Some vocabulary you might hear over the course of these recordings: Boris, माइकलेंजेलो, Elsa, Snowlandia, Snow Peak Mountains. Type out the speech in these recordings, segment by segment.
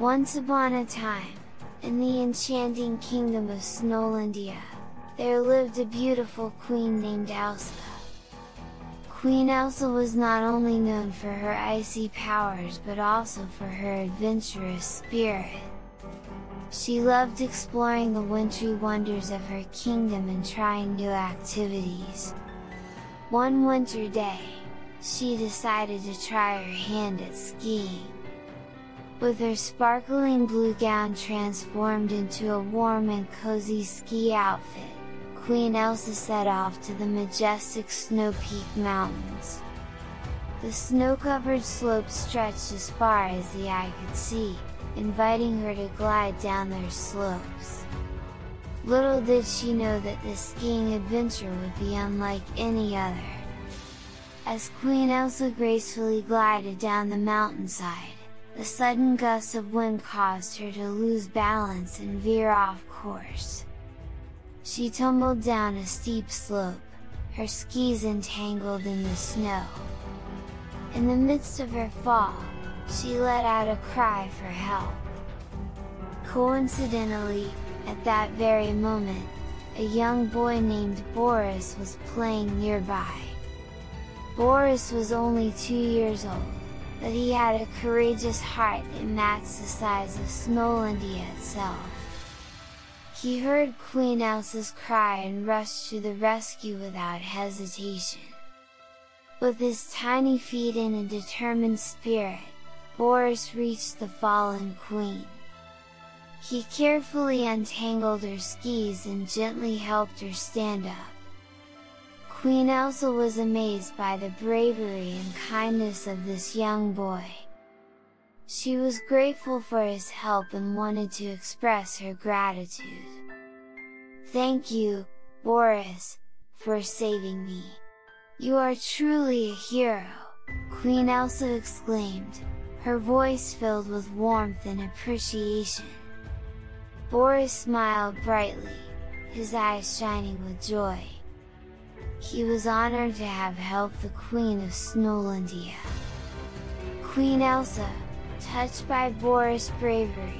Once upon a time, in the enchanting kingdom of Snowlandia, there lived a beautiful queen named Elsa. Queen Elsa was not only known for her icy powers but also for her adventurous spirit. She loved exploring the wintry wonders of her kingdom and trying new activities. One winter day, she decided to try her hand at skiing. With her sparkling blue gown transformed into a warm and cozy ski outfit, Queen Elsa set off to the majestic Snow Peak Mountains. The snow-covered slopes stretched as far as the eye could see, inviting her to glide down their slopes. Little did she know that this skiing adventure would be unlike any other. As Queen Elsa gracefully glided down the mountainside, a sudden gust of wind caused her to lose balance and veer off course. She tumbled down a steep slope, her skis entangled in the snow. In the midst of her fall, she let out a cry for help. Coincidentally, at that very moment, a young boy named Boris was playing nearby. Boris was only 2 years old, but he had a courageous heart that matched the size of Snowlandia itself. He heard Queen Elsa's cry and rushed to the rescue without hesitation. With his tiny feet and a determined spirit, Boris reached the fallen queen. He carefully untangled her skis and gently helped her stand up. Queen Elsa was amazed by the bravery and kindness of this young boy. She was grateful for his help and wanted to express her gratitude. "Thank you, Boris, for saving me. You are truly a hero," Queen Elsa exclaimed, her voice filled with warmth and appreciation. Boris smiled brightly, his eyes shining with joy. He was honored to have helped the Queen of Snowlandia. Queen Elsa, touched by Boris' bravery,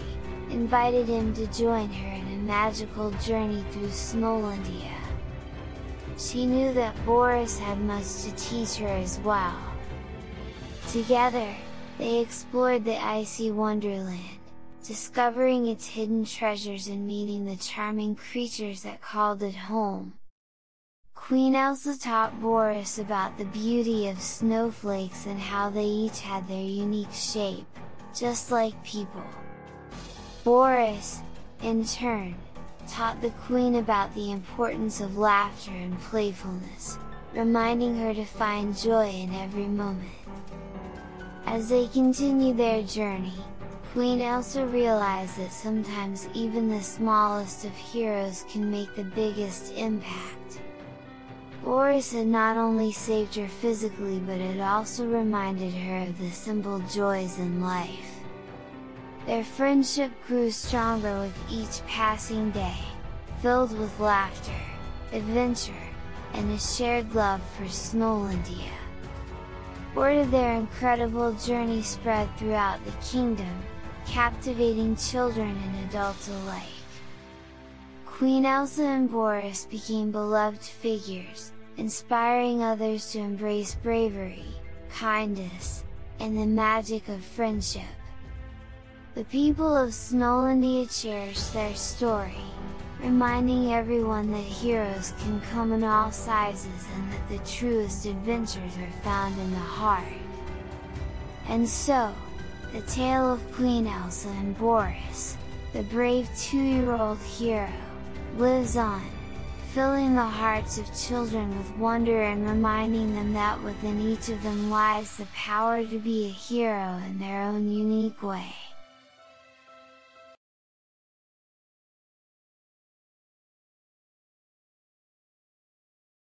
invited him to join her in a magical journey through Snowlandia. She knew that Boris had much to teach her as well. Together, they explored the icy wonderland, discovering its hidden treasures and meeting the charming creatures that called it home. Queen Elsa taught Boris about the beauty of snowflakes and how they each had their unique shape, just like people. Boris, in turn, taught the queen about the importance of laughter and playfulness, reminding her to find joy in every moment. As they continued their journey, Queen Elsa realized that sometimes even the smallest of heroes can make the biggest impact. Boris had not only saved her physically but had also reminded her of the simple joys in life. Their friendship grew stronger with each passing day, filled with laughter, adventure, and a shared love for Snowlandia. Word of their incredible journey spread throughout the kingdom, captivating children and adults alike. Queen Elsa and Boris became beloved figures, inspiring others to embrace bravery, kindness, and the magic of friendship. The people of Snowlandia cherished their story, reminding everyone that heroes can come in all sizes and that the truest adventures are found in the heart. And so, the tale of Queen Elsa and Boris, the brave 2-year-old hero, lives on, filling the hearts of children with wonder and reminding them that within each of them lies the power to be a hero in their own unique way.